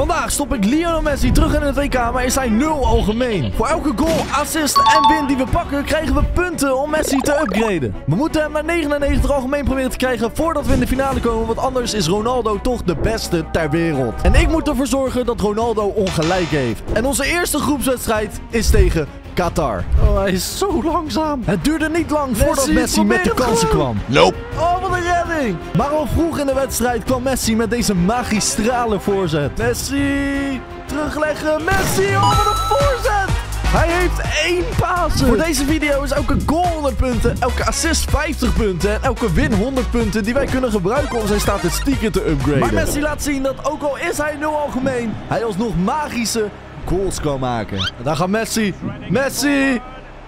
Vandaag stop ik Lionel Messi terug in het WK, maar is hij 0 algemeen. Voor elke goal, assist en win die we pakken, krijgen we punten om Messi te upgraden. We moeten hem naar 99 algemeen proberen te krijgen voordat we in de finale komen, want anders is Ronaldo toch de beste ter wereld. En ik moet ervoor zorgen dat Ronaldo ongelijk heeft. En onze eerste groepswedstrijd is tegen Qatar. Oh, hij is zo langzaam. Het duurde niet lang voordat Messi met de kansen kwam. Nope. Oh, wat een redding. Maar al vroeg in de wedstrijd kwam Messi met deze magistrale voorzet. Messi, terugleggen. Messi, oh, wat een voorzet. Hij heeft 1 pasen. Voor deze video is elke goal 100 punten, elke assist 50 punten en elke win 100 punten die wij kunnen gebruiken om zijn statistieken te upgraden. Maar Messi laat zien dat ook al is hij 0 algemeen, hij alsnog magische goals kan maken. En daar gaat Messi. Messi!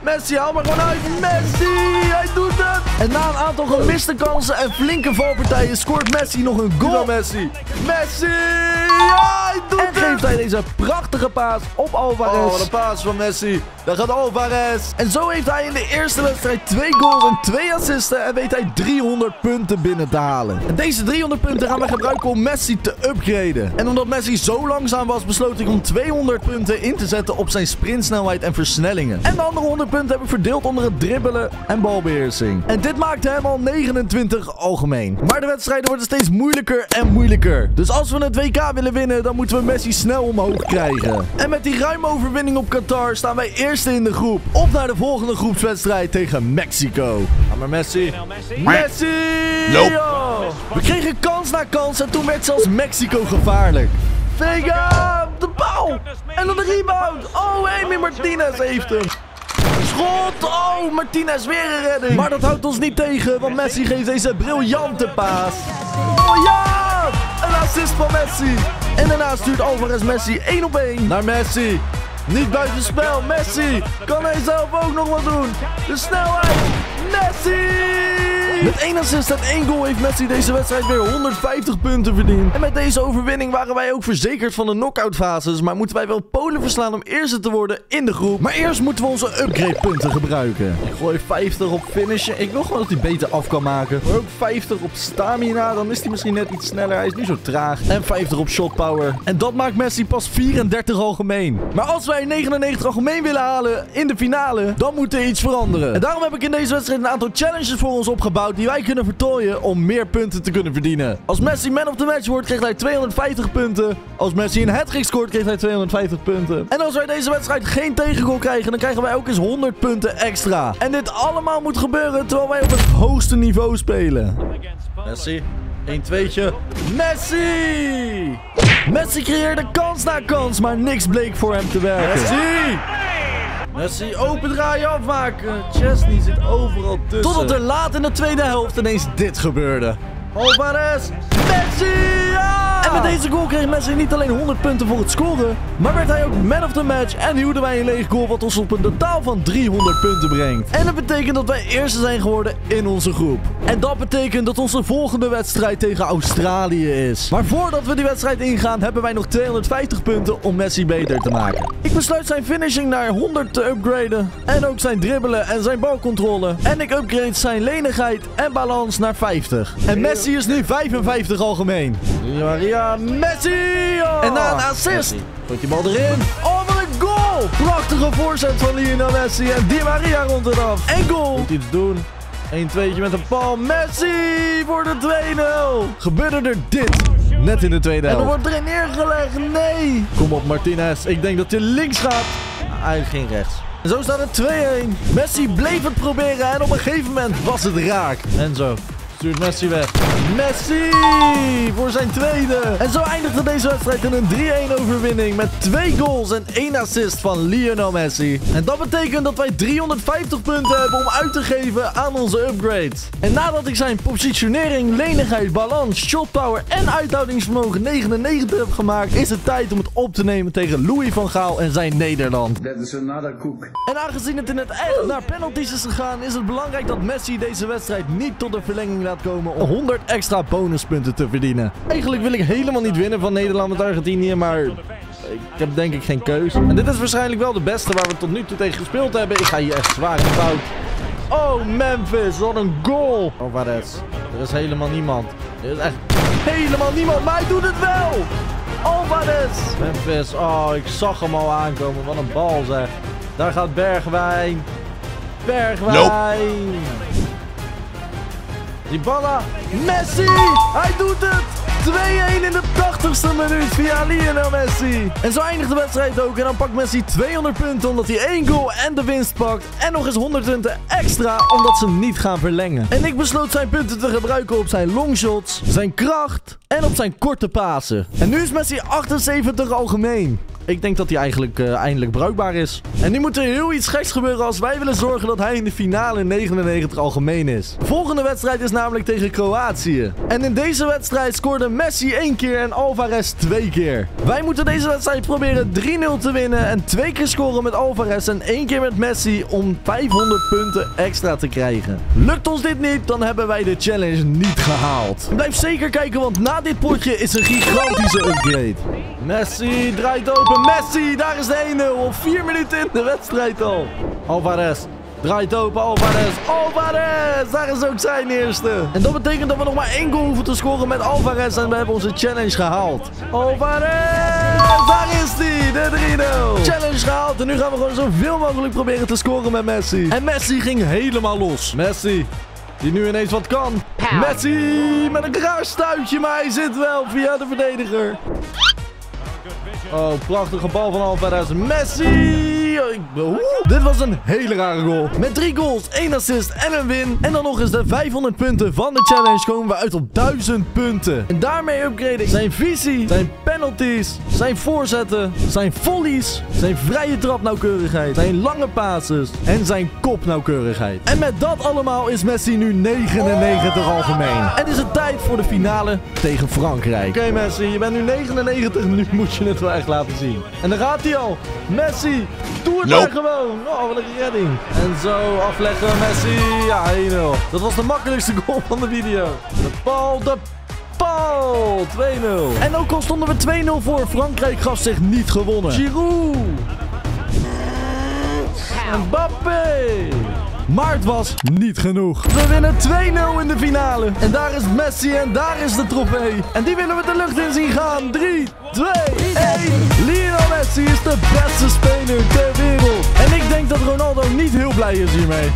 Messi, haal maar gewoon uit. Messi! Hij doet het! En na een aantal gemiste kansen en flinke valpartijen scoort Messi nog een goal. Messi! Messi! Ja, hij doet het! En geeft hij deze prachtige paas op Alvarez. Oh, de paas van Messi. Daar gaat Alvarez. En zo heeft hij in de eerste wedstrijd 2 goals en 2 assisten. En weet hij 300 punten binnen te halen. En deze 300 punten gaan we gebruiken om Messi te upgraden. En omdat Messi zo langzaam was, besloot ik om 200 punten in te zetten op zijn sprintsnelheid en versnellingen. En de andere 100 punten heb ik verdeeld onder het dribbelen en balbeheersing. En dit maakt hem al 29 algemeen. Maar de wedstrijden worden steeds moeilijker en moeilijker. Dus als we het WK willen winnen, dan moeten we Messi snel omhoog krijgen. En met die ruime overwinning op Qatar staan wij eerste in de groep. Op naar de volgende groepswedstrijd tegen Mexico. Ga maar Messi. Messi! Nope. We kregen kans na kans en toen werd zelfs Mexico gevaarlijk. Vega! De bal! En dan de rebound! Oh, Emi Martínez heeft hem. Schot! Oh, Martinez weer een redding. Maar dat houdt ons niet tegen, want Messi geeft deze briljante paas. Oh ja! Een assist van Messi. En daarna stuurt Alvarez Messi 1-op-1 naar Messi. Niet buitenspel, Messi. Kan hij zelf ook nog wat doen? De snelheid, Messi! Met 1 assist en 1 goal heeft Messi deze wedstrijd weer 150 punten verdiend. En met deze overwinning waren wij ook verzekerd van de knock-out fases. Maar moeten wij wel Polen verslaan om eerste te worden in de groep. Maar eerst moeten we onze upgrade punten gebruiken. Ik gooi 50 op finishen. Ik wil gewoon dat hij beter af kan maken. Maar ook 50 op stamina. Dan is hij misschien net iets sneller. Hij is nu zo traag. En 50 op shot power. En dat maakt Messi pas 34 algemeen. Maar als wij 99 algemeen willen halen in de finale, dan moet er iets veranderen. En daarom heb ik in deze wedstrijd een aantal challenges voor ons opgebouwd die wij kunnen vertooien om meer punten te kunnen verdienen. Als Messi man of the match wordt, krijgt hij 250 punten. Als Messi een hat-trick scoort, krijgt hij 250 punten. En als wij deze wedstrijd geen tegengoal krijgen, dan krijgen wij ook eens 100 punten extra. En dit allemaal moet gebeuren terwijl wij op het hoogste niveau spelen. Messi, 1-2'tje. Messi! Messi creëerde kans na kans, maar niks bleek voor hem te werken. Messi! Messi, open draaien, afmaken. Chesney zit overal tussen. Totdat er laat in de tweede helft ineens dit gebeurde. Alvarez, Messi! Ja! En met deze goal kreeg Messi niet alleen 100 punten voor het scoren, maar werd hij ook man of the match en hielden wij een leeg goal wat ons op een totaal van 300 punten brengt. En dat betekent dat wij eerste zijn geworden in onze groep. En dat betekent dat onze volgende wedstrijd tegen Australië is. Maar voordat we die wedstrijd ingaan, hebben wij nog 250 punten om Messi beter te maken. Ik besluit zijn finishing naar 100 te upgraden. En ook zijn dribbelen en zijn balcontrole. En ik upgrade zijn lenigheid en balans naar 50. En Messi is nu 55 algemeen. Di Maria, Messi! Oh. En na een assist. Gooi je bal erin. Oh, wat een goal! Prachtige voorzet van Lionel Messi. En Di Maria rond het af. En goal! Moet iets doen. 1-2'tje met een bal. Messi voor de 2-0. Gebeurde er dit. Net in de tweede helft. En er wordt erin neergelegd. Nee. Kom op, Martinez. Ik denk dat hij links gaat. Hij ging rechts. En zo staat het 2-1. Messi bleef het proberen. En op een gegeven moment was het raak. En zo. Stuurt Messi weg. Messi voor zijn tweede. En zo eindigde deze wedstrijd in een 3-1 overwinning met 2 goals en 1 assist van Lionel Messi. En dat betekent dat wij 350 punten hebben om uit te geven aan onze upgrade. En nadat ik zijn positionering, lenigheid, balans, shotpower en uithoudingsvermogen 99 heb gemaakt, is het tijd om het op te nemen tegen Louis van Gaal en zijn Nederland. Dat is another cook. En aangezien het in het echt naar penalties is gegaan, is het belangrijk dat Messi deze wedstrijd niet tot de verlenging laat komen om 100 extra bonuspunten te verdienen. Eigenlijk wil ik helemaal niet winnen van Nederland met Argentinië, maar ik heb denk ik geen keus. En dit is waarschijnlijk wel de beste waar we tot nu toe tegen gespeeld hebben. Ik ga hier echt zwaar in fout. Oh, Memphis, wat een goal. Alvarez, er is helemaal niemand. Er is echt helemaal niemand, maar hij doet het wel. Alvarez. Memphis, oh, ik zag hem al aankomen. Wat een bal zeg. Daar gaat Bergwijn. Bergwijn. Nope. Die balla. Messi. Hij doet het. 2-1 in de 80ste minuut via Lionel Messi. En zo eindigt de wedstrijd ook. En dan pakt Messi 200 punten omdat hij 1 goal en de winst pakt. En nog eens 100 punten extra omdat ze niet gaan verlengen. En ik besloot zijn punten te gebruiken op zijn longshots, zijn kracht en op zijn korte pasen. En nu is Messi 78 algemeen. Ik denk dat hij eigenlijk eindelijk bruikbaar is. En nu moet er heel iets geks gebeuren als wij willen zorgen dat hij in de finale 99 algemeen is. De volgende wedstrijd is namelijk tegen Kroatië. En in deze wedstrijd scoorde Messi 1 keer en Alvarez 2 keer. Wij moeten deze wedstrijd proberen 3-0 te winnen en 2 keer scoren met Alvarez en 1 keer met Messi om 500 punten extra te krijgen. Lukt ons dit niet, dan hebben wij de challenge niet gehaald. Blijf zeker kijken, want na dit potje is een gigantische upgrade. Messi draait open. Messi, daar is de 1-0 op 4 minuten in de wedstrijd al. Alvarez draait open. Alvarez, Alvarez, daar is ook zijn eerste. En dat betekent dat we nog maar 1 goal hoeven te scoren met Alvarez en we hebben onze challenge gehaald. Alvarez, daar is die, de 3-0. Challenge gehaald en nu gaan we gewoon zoveel mogelijk proberen te scoren met Messi. En Messi ging helemaal los. Messi, die nu ineens wat kan. Messi met een raar stuitje, maar hij zit wel via de verdediger. Oh, prachtige bal van Alvarez. Messi! Oeh, dit was een hele rare goal. Met 3 goals, 1 assist en een win. En dan nog eens de 500 punten van de challenge komen we uit op 1000 punten. En daarmee upgraden zijn visie, zijn penalties, zijn voorzetten, zijn volleys, zijn vrije trapnauwkeurigheid, zijn lange passes en zijn kopnauwkeurigheid. En met dat allemaal is Messi nu 99 algemeen. En is het tijd voor de finale tegen Frankrijk. Oké Messi, je bent nu 99, nu moet je het wel echt laten zien. En daar gaat hij al. Messi, doe het maar gewoon. Oh, wat een redding. En zo afleggen, Messi. Ja, 1-0. Dat was de makkelijkste goal van de video. De bal. 2-0. En ook al stonden we 2-0 voor, Frankrijk gaf zich niet gewonnen. Giroud. Mbappé. Maar het was niet genoeg. We winnen 2-0 in de finale. En daar is Messi en daar is de trofee. En die willen we de lucht in zien gaan. 3, 2, 1. Lionel Messi is de beste speler ter wereld. En ik denk dat Ronaldo niet heel blij is hiermee.